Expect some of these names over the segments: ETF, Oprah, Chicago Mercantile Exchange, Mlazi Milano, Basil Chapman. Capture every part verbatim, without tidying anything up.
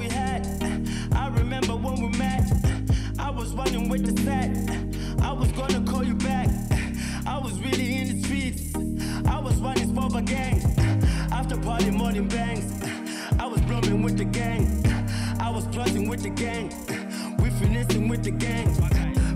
we had. I remember when we met, I was running with the set. I was gonna call you back. I was really in the streets. I was running for the gang. After party morning bangs, I was blooming with the gang. I was plotting with the gang. We finessing with the gang.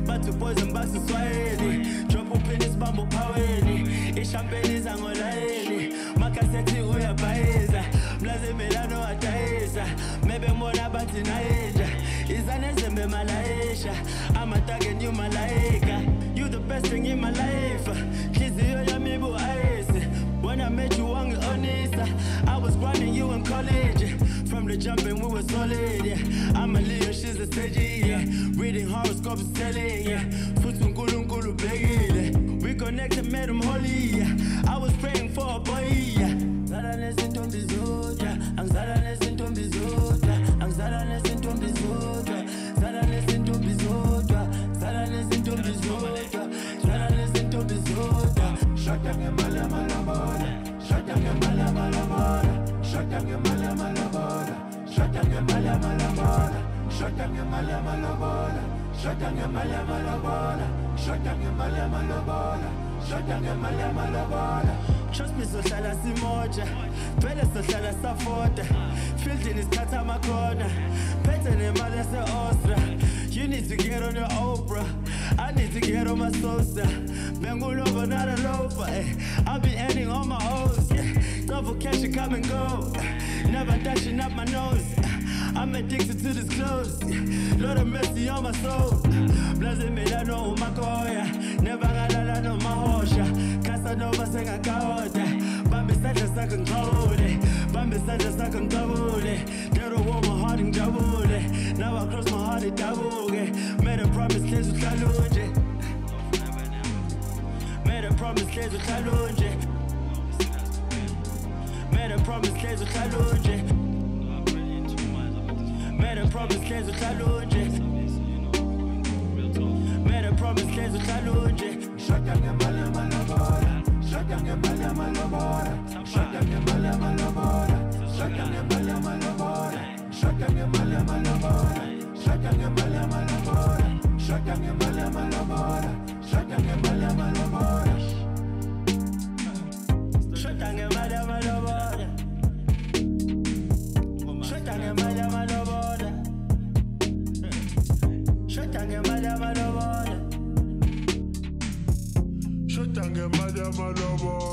But the boys and back society. Drop up in this bamboo power. It's champagne is angolaini. Makaseti uya baeza. Mlazi Milano ataeza. Mebe mona bati naeja. Izanezembe malaisha. I'm attacking you malaika. You the best thing in my life. Kiziyo ya mibu aese. When I met you on Onisa, I was running you in college. From the jumping we were solid, yeah. I'm a Leo, she's a Saggy, yeah. Reading horoscopes and selling, yeah. Futungulungulu begile. We connected, made him holy, yeah. I was praying for a boy, yeah. Anxadanes intombi zodwa, anxadanes intombi zodwa, anxadanes intombi zodwa, anxadanes intombi zodwa, anxadanes intombi zodwa, anxadanes intombi zodwa. Shaka ngemala malabora, shaka ngemala malabora, shaka ngemala malabora, shaka ngemala malabora, shaka ngemala malabora, shaka ngemala malabora, shaka ngemala malabora, shaka ngemala malabora. Trust me, sohlala simoja, vele sohlala safoda. Fielding is cut out my corner, better than my lesser ostra. You need to get on your Oprah, I need to get on my salsa. Bengulo over, not a loafer, eh. I'll be ending on my O's, yeah. Double cash, you come and go, never dashing up my nose. I'm addicted to this clothes, Lord of mercy on my soul. Mlazi Milano umakoya, never galala no mahosha. Casanova sang a kaota, Bambi such a second code, Bambi such a second double. They don't want my heart in double. Now I cross my heart in double. Made a promise, kids with Kalunje. Made a promise, kids with Kalunje. Made a promise, kids with Kalunje. Made a promise, kids with Kalunje. Made a promise, kids with Kalunje. Shut down your mala malabora. Shut down your mala malabora. Shut down your mala malabora. Shut down your mala malabora. Shut down your mala malabora. Shut down your mala malabora. Shut down your mala malabora. Shut down your mala malabora. Shut down your mala malabora. Shut down your mala malabora. Shut down, get mad at my lover.